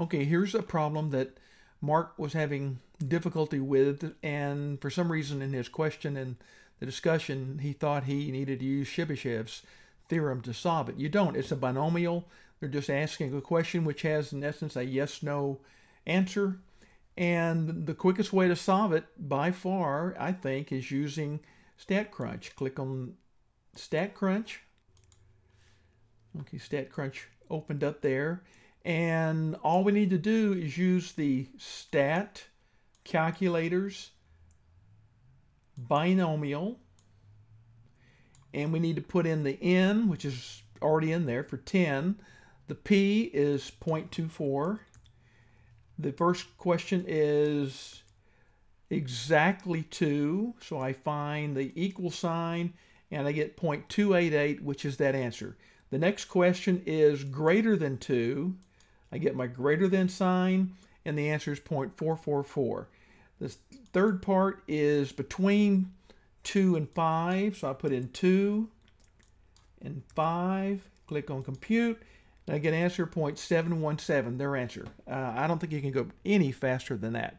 Okay, here's a problem that Mark was having difficulty with, and for some reason in his question and the discussion, he thought he needed to use Chebyshev's theorem to solve it. You don't. It's a binomial. They're just asking a question which has, in essence, a yes-no answer. And the quickest way to solve it, by far, I think, is using StatCrunch. Click on StatCrunch. Okay, StatCrunch opened up there. And all we need to do is use the stat calculators binomial, and we need to put in the n, which is already in there, for 10. The p is 0.24. The first question is exactly 2, so I find the equal sign and I get 0.288, which is that answer. The next question is greater than 2. I get my greater than sign, and the answer is 0.444. The third part is between 2 and 5, so I put in 2 and 5, click on compute, and I get answer 0.717, their answer. I don't think you can go any faster than that.